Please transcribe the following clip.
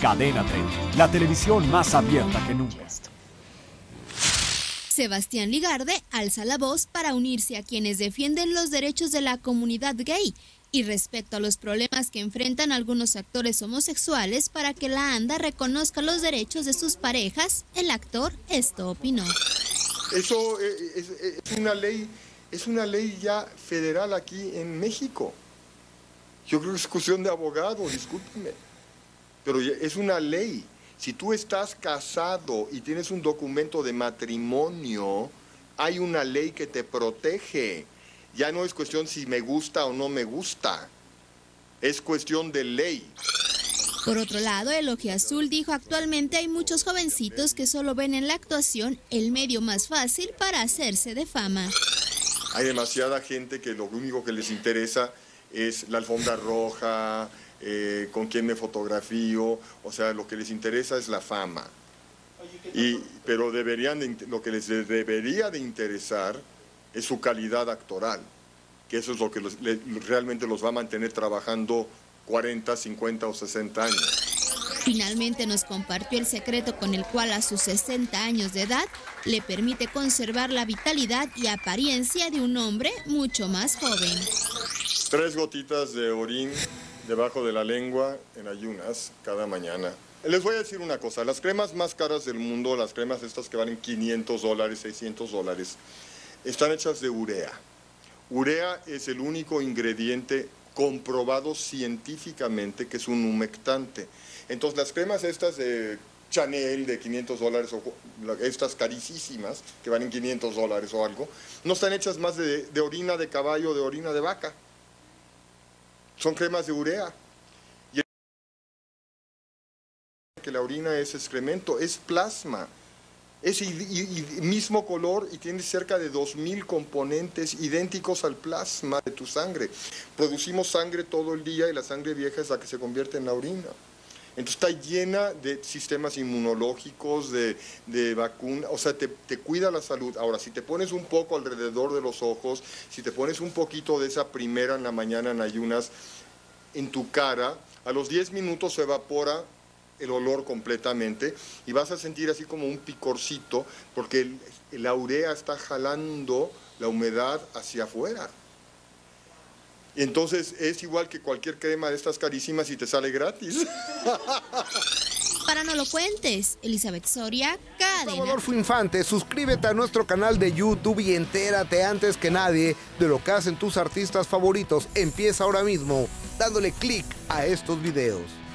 Cadena 30, la televisión más abierta que nunca. Sebastián Ligarde alza la voz para unirse a quienes defienden los derechos de la comunidad gay y respecto a los problemas que enfrentan algunos actores homosexuales para que la ANDA reconozca los derechos de sus parejas, el actor esto opinó. Eso es una ley ya federal aquí en México. Yo creo que es cuestión de abogados, discúlpeme, pero es una ley. Si tú estás casado y tienes un documento de matrimonio, hay una ley que te protege. Ya no es cuestión si me gusta o no me gusta, es cuestión de ley. Por otro lado, Eloy Azul dijo actualmente hay muchos jovencitos que solo ven en la actuación el medio más fácil para hacerse de fama. Hay demasiada gente que lo único que les interesa es la alfombra roja, con quién me fotografío, o sea, lo que les interesa es la fama. Pero lo que les debería de interesar es su calidad actoral, que eso es lo que realmente los va a mantener trabajando 40, 50 o 60 años. Finalmente nos compartió el secreto con el cual a sus 60 años de edad le permite conservar la vitalidad y apariencia de un hombre mucho más joven. 3 gotitas de orín debajo de la lengua en ayunas cada mañana. Les voy a decir una cosa, las cremas más caras del mundo, las cremas estas que valen $500, $600, están hechas de urea. Urea es el único ingrediente comprobado científicamente que es un humectante. Entonces las cremas estas de Chanel de $500 o estas carísimas que valen $500 o algo, no están hechas más de orina de caballo, de orina de vaca. Son cremas de urea. Y que la orina es excremento, es plasma. Es mismo color y tiene cerca de 2000 componentes idénticos al plasma de tu sangre. Producimos sangre todo el día y la sangre vieja es la que se convierte en la orina. Entonces está llena de sistemas inmunológicos, de vacunas, o sea, te cuida la salud. Ahora, si te pones un poco alrededor de los ojos, si te pones un poquito de esa primera en la mañana en ayunas en tu cara, a los 10 minutos se evapora el olor completamente y vas a sentir así como un picorcito porque la urea está jalando la humedad hacia afuera. Entonces es igual que cualquier crema de estas carísimas y te sale gratis. Para No Lo Cuentes, Elizabeth Soria, Cadena. Adolfo Infante, suscríbete a nuestro canal de YouTube y entérate antes que nadie de lo que hacen tus artistas favoritos. Empieza ahora mismo dándole clic a estos videos.